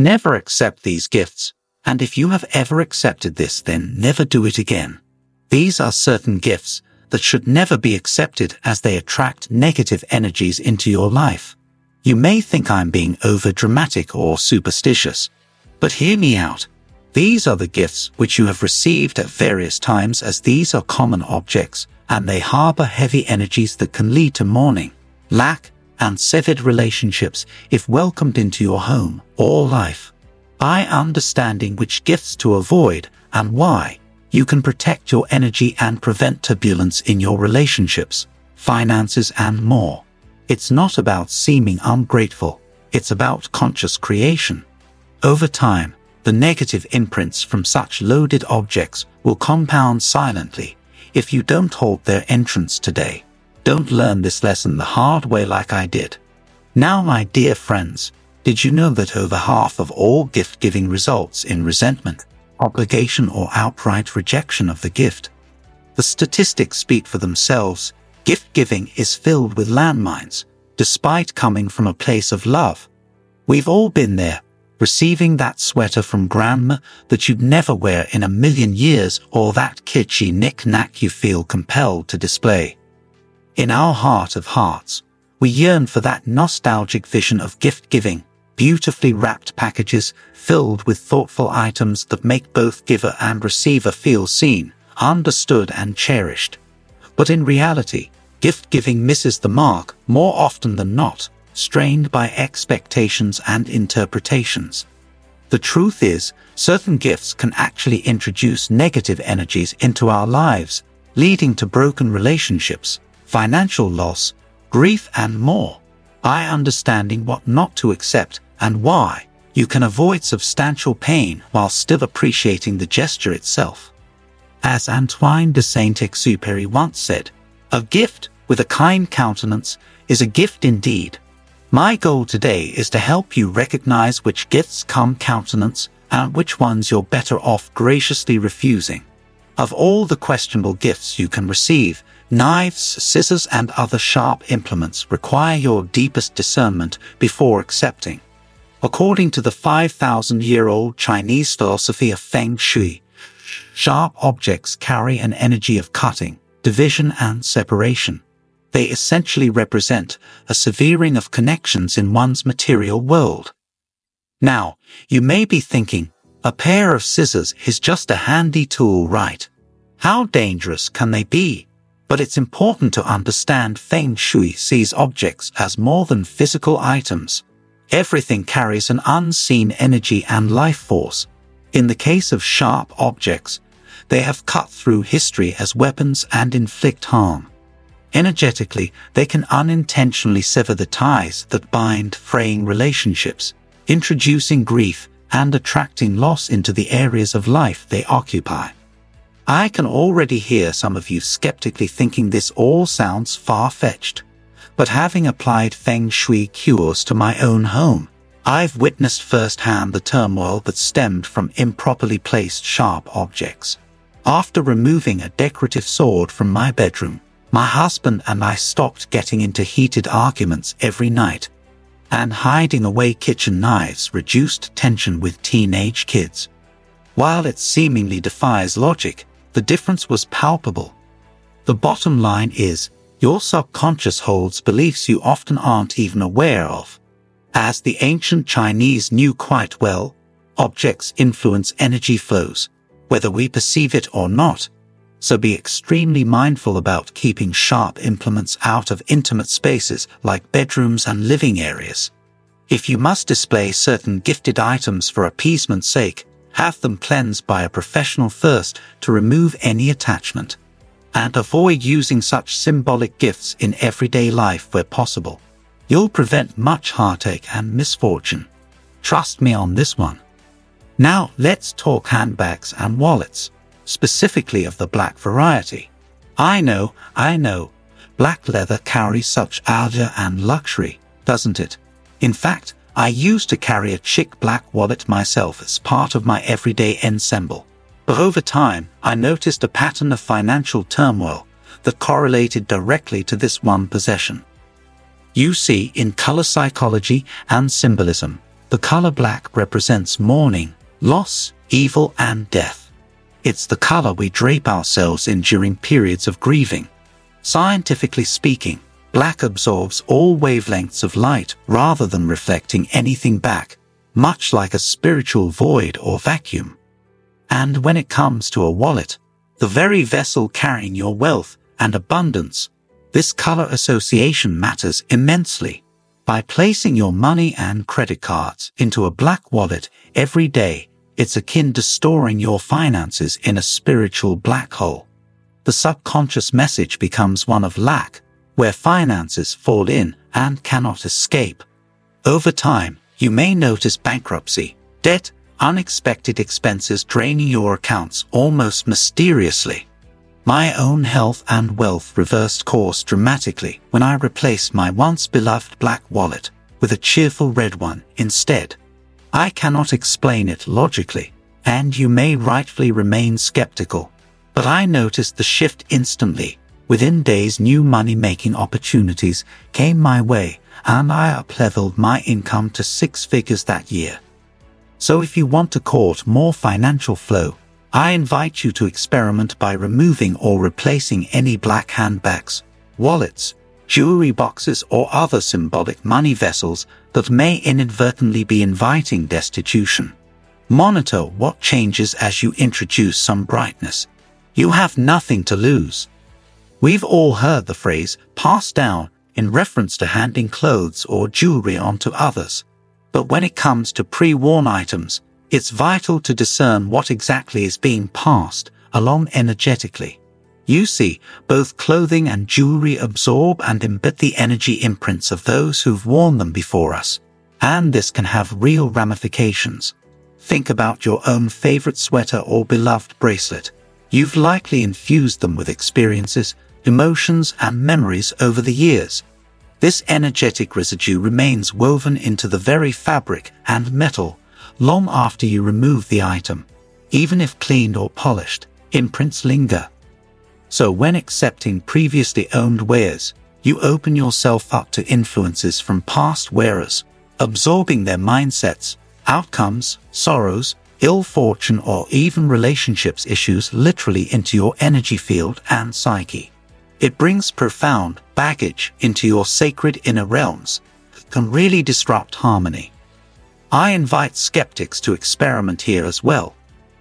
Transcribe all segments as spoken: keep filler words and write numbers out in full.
Never accept these gifts, and if you have ever accepted this, then never do it again. These are certain gifts that should never be accepted as they attract negative energies into your life. You may think I'm being over-dramatic or superstitious, but hear me out. These are the gifts which you have received at various times, as these are common objects and they harbor heavy energies that can lead to mourning, lack, and severed relationships if welcomed into your home or life. By understanding which gifts to avoid and why, you can protect your energy and prevent turbulence in your relationships, finances, and more. It's not about seeming ungrateful, it's about conscious creation. Over time, the negative imprints from such loaded objects will compound silently if you don't hold their entrance today. Don't learn this lesson the hard way like I did. Now, my dear friends, did you know that over half of all gift-giving results in resentment, obligation, or outright rejection of the gift? The statistics speak for themselves. Gift-giving is filled with landmines, despite coming from a place of love. We've all been there, receiving that sweater from grandma that you'd never wear in a million years, or that kitschy knick-knack you feel compelled to display. In our heart of hearts, we yearn for that nostalgic vision of gift-giving, beautifully wrapped packages filled with thoughtful items that make both giver and receiver feel seen, understood, and cherished. But in reality, gift-giving misses the mark more often than not, strained by expectations and interpretations. The truth is, certain gifts can actually introduce negative energies into our lives, leading to broken relationships, financial loss, grief, and more. By understanding what not to accept and why, you can avoid substantial pain while still appreciating the gesture itself. As Antoine de Saint-Exupéry once said, "A gift with a kind countenance is a gift indeed." My goal today is to help you recognize which gifts come countenance and which ones you're better off graciously refusing. Of all the questionable gifts you can receive, knives, scissors, and other sharp implements require your deepest discernment before accepting. According to the five thousand year old Chinese philosophy of Feng Shui, sharp objects carry an energy of cutting, division, and separation. They essentially represent a severing of connections in one's material world. Now, you may be thinking, a pair of scissors is just a handy tool, right? How dangerous can they be? But it's important to understand Feng Shui sees objects as more than physical items. Everything carries an unseen energy and life force. In the case of sharp objects, they have cut through history as weapons and inflict harm. Energetically, they can unintentionally sever the ties that bind, fraying relationships, introducing grief and attracting loss into the areas of life they occupy. I can already hear some of you skeptically thinking this all sounds far-fetched. But having applied Feng Shui cures to my own home, I've witnessed firsthand the turmoil that stemmed from improperly placed sharp objects. After removing a decorative sword from my bedroom, my husband and I stopped getting into heated arguments every night, and hiding away kitchen knives reduced tension with teenage kids. While it seemingly defies logic, the difference was palpable. The bottom line is, your subconscious holds beliefs you often aren't even aware of. As the ancient Chinese knew quite well, objects influence energy flows, whether we perceive it or not. So be extremely mindful about keeping sharp implements out of intimate spaces like bedrooms and living areas. If you must display certain gifted items for appeasement's sake, have them cleansed by a professional first to remove any attachment. And avoid using such symbolic gifts in everyday life where possible. You'll prevent much heartache and misfortune. Trust me on this one. Now let's talk handbags and wallets, specifically of the black variety. I know, I know, black leather carries such allure and luxury, doesn't it? In fact, I used to carry a chic black wallet myself as part of my everyday ensemble, but over time I noticed a pattern of financial turmoil that correlated directly to this one possession. You see, in color psychology and symbolism, The color black represents mourning, loss, evil, and death. It's the color we drape ourselves in during periods of grieving. Scientifically speaking, black absorbs all wavelengths of light rather than reflecting anything back, much like a spiritual void or vacuum. And when it comes to a wallet, the very vessel carrying your wealth and abundance, this color association matters immensely. By placing your money and credit cards into a black wallet every day, it's akin to storing your finances in a spiritual black hole. The subconscious message becomes one of lack, where finances fall in and cannot escape. Over time, you may notice bankruptcy, debt, unexpected expenses draining your accounts almost mysteriously. My own health and wealth reversed course dramatically when I replaced my once beloved black wallet with a cheerful red one instead. I cannot explain it logically, and you may rightfully remain skeptical, but I noticed the shift instantly. Within days, new money-making opportunities came my way, and I up-leveled my income to six figures that year. So if you want to court more financial flow, I invite you to experiment by removing or replacing any black handbags, wallets, jewelry boxes, or other symbolic money vessels that may inadvertently be inviting destitution. Monitor what changes as you introduce some brightness. You have nothing to lose. We've all heard the phrase "passed down" in reference to handing clothes or jewelry on to others. But when it comes to pre-worn items, it's vital to discern what exactly is being passed along energetically. You see, both clothing and jewelry absorb and embed the energy imprints of those who've worn them before us, and this can have real ramifications. Think about your own favorite sweater or beloved bracelet. You've likely infused them with experiences, emotions, and memories over the years. This energetic residue remains woven into the very fabric and metal long after you remove the item. Even if cleaned or polished, imprints linger. So when accepting previously owned wares, you open yourself up to influences from past wearers, absorbing their mindsets, outcomes, sorrows, ill fortune, or even relationships issues literally into your energy field and psyche. It brings profound baggage into your sacred inner realms that can really disrupt harmony. I invite skeptics to experiment here as well.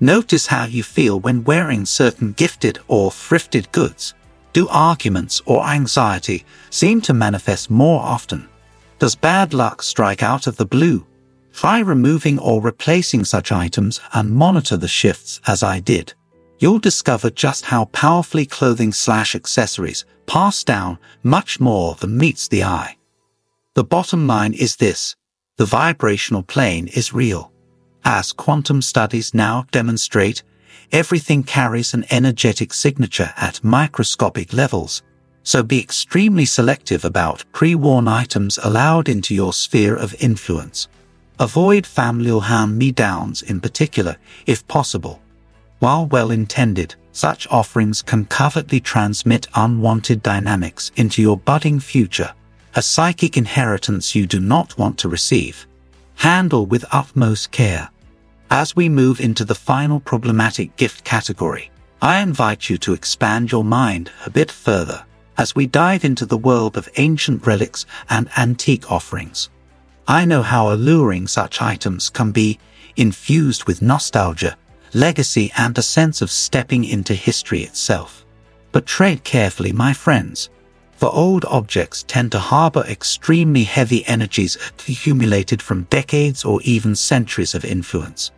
Notice how you feel when wearing certain gifted or thrifted goods. Do arguments or anxiety seem to manifest more often? Does bad luck strike out of the blue? Try removing or replacing such items and monitor the shifts as I did. You'll discover just how powerfully clothing slash accessories pass down much more than meets the eye. The bottom line is this: the vibrational plane is real. As quantum studies now demonstrate, everything carries an energetic signature at microscopic levels, so be extremely selective about pre-worn items allowed into your sphere of influence. Avoid familial hand-me-downs in particular, if possible. While well-intended, such offerings can covertly transmit unwanted dynamics into your budding future, a psychic inheritance you do not want to receive. Handle with utmost care. As we move into the final problematic gift category, I invite you to expand your mind a bit further as we dive into the world of ancient relics and antique offerings. I know how alluring such items can be, infused with nostalgia, legacy, and a sense of stepping into history itself. But tread carefully, my friends, for old objects tend to harbor extremely heavy energies accumulated from decades or even centuries of influence.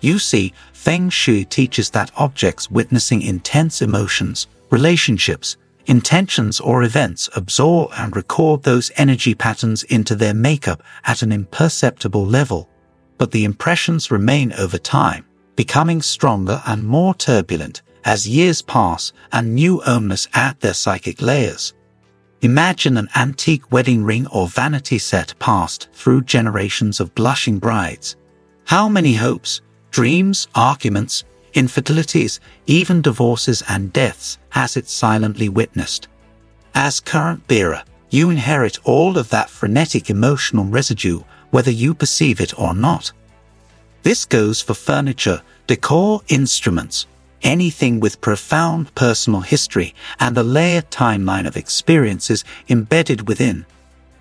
You see, Feng Shui teaches that objects witnessing intense emotions, relationships, intentions, or events absorb and record those energy patterns into their makeup at an imperceptible level, but the impressions remain over time, becoming stronger and more turbulent as years pass and new owners add their psychic layers. Imagine an antique wedding ring or vanity set passed through generations of blushing brides. How many hopes, dreams, arguments, infidelities, even divorces and deaths has it silently witnessed? As current bearer, you inherit all of that frenetic emotional residue whether you perceive it or not. This goes for furniture, decor, instruments, anything with profound personal history and a layered timeline of experiences embedded within.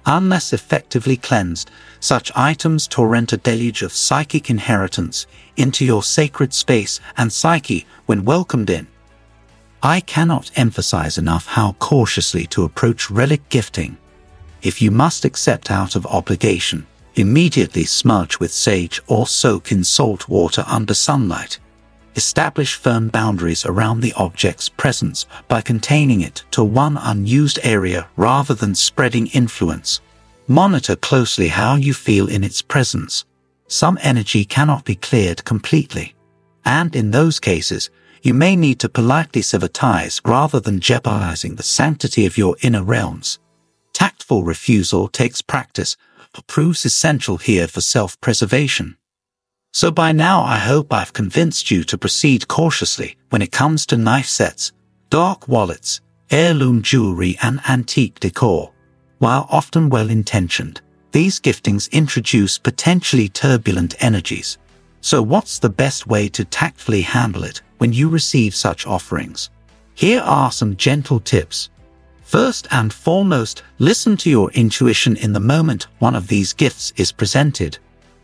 Unless effectively cleansed, such items torrent a deluge of psychic inheritance into your sacred space and psyche when welcomed in. I cannot emphasize enough how cautiously to approach relic gifting. If you must accept out of obligation, immediately smudge with sage or soak in salt water under sunlight. Establish firm boundaries around the object's presence by containing it to one unused area rather than spreading influence. Monitor closely how you feel in its presence. Some energy cannot be cleared completely, and in those cases, you may need to politely sever ties rather than jeopardizing the sanctity of your inner realms. Tactful refusal takes practice, but proves essential here for self-preservation. So by now I hope I've convinced you to proceed cautiously when it comes to knife sets, dark wallets, heirloom jewelry and antique decor. While often well-intentioned, these giftings introduce potentially turbulent energies. So what's the best way to tactfully handle it when you receive such offerings? Here are some gentle tips. First and foremost, listen to your intuition in the moment one of these gifts is presented.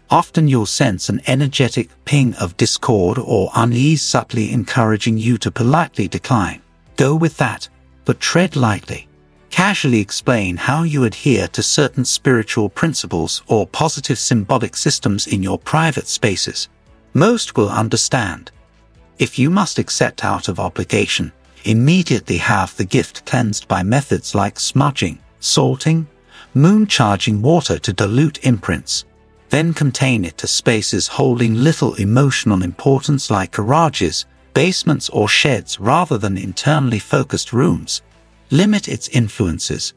Often you'll sense an energetic ping of discord or unease subtly encouraging you to politely decline. Go with that, but tread lightly. Casually explain how you adhere to certain spiritual principles or positive symbolic systems in your private spaces. Most will understand. If you must accept out of obligation, immediately have the gift cleansed by methods like smudging, salting, moon-charging water to dilute imprints. Then contain it to spaces holding little emotional importance like garages, basements or sheds rather than internally focused rooms. Limit its influences.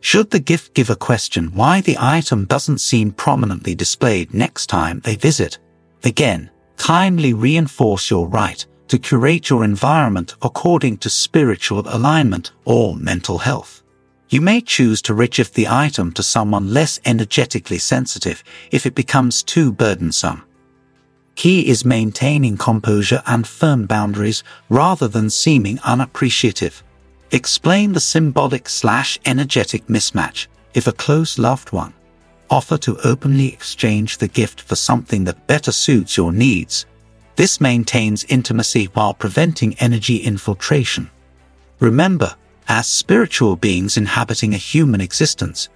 Should the gift giver question why the item doesn't seem prominently displayed next time they visit, again, kindly reinforce your right to curate your environment according to spiritual alignment or mental health. You may choose to regift the item to someone less energetically sensitive if it becomes too burdensome. Key is maintaining composure and firm boundaries rather than seeming unappreciative. Explain the symbolic slash energetic mismatch if a close loved one. Offer to openly exchange the gift for something that better suits your needs. This maintains intimacy while preventing energy infiltration. Remember, as spiritual beings inhabiting a human existence,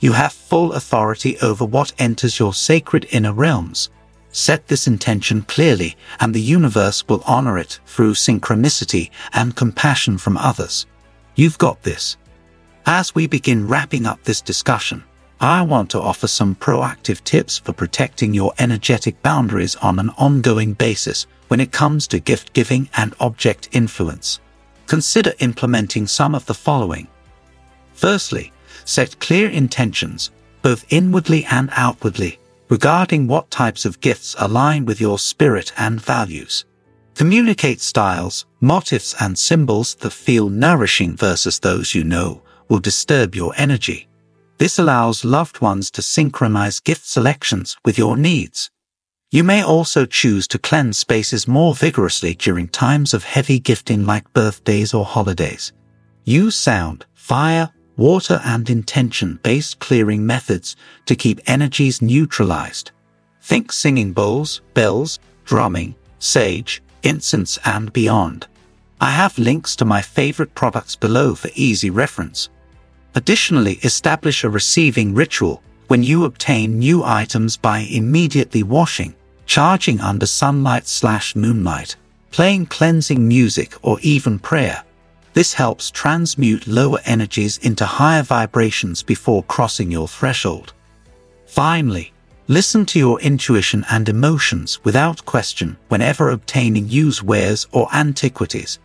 you have full authority over what enters your sacred inner realms. Set this intention clearly, and the universe will honor it through synchronicity and compassion from others. You've got this. As we begin wrapping up this discussion, I want to offer some proactive tips for protecting your energetic boundaries on an ongoing basis when it comes to gift giving and object influence. Consider implementing some of the following. Firstly, set clear intentions, both inwardly and outwardly, regarding what types of gifts align with your spirit and values. Communicate styles, motifs, and symbols that feel nourishing versus those you know will disturb your energy. This allows loved ones to synchronize gift selections with your needs. You may also choose to cleanse spaces more vigorously during times of heavy gifting like birthdays or holidays. Use sound, fire, water and intention-based clearing methods to keep energies neutralized. Think singing bowls, bells, drumming, sage, incense and beyond. I have links to my favorite products below for easy reference. Additionally, establish a receiving ritual when you obtain new items by immediately washing, charging under sunlight slash moonlight, playing cleansing music or even prayer. This helps transmute lower energies into higher vibrations before crossing your threshold. Finally, listen to your intuition and emotions without question whenever obtaining used wares or antiquities.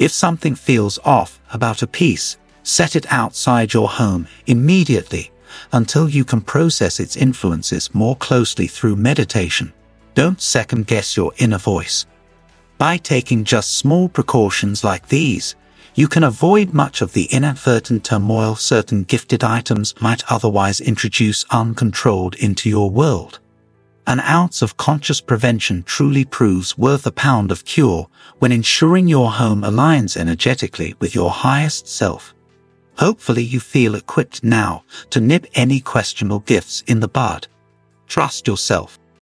If something feels off about a piece, set it outside your home immediately until you can process its influences more closely through meditation. Don't second-guess your inner voice. By taking just small precautions like these, you can avoid much of the inadvertent turmoil certain gifted items might otherwise introduce uncontrolled into your world. An ounce of conscious prevention truly proves worth a pound of cure when ensuring your home aligns energetically with your highest self. Hopefully you feel equipped now to nip any questionable gifts in the bud. Trust yourself.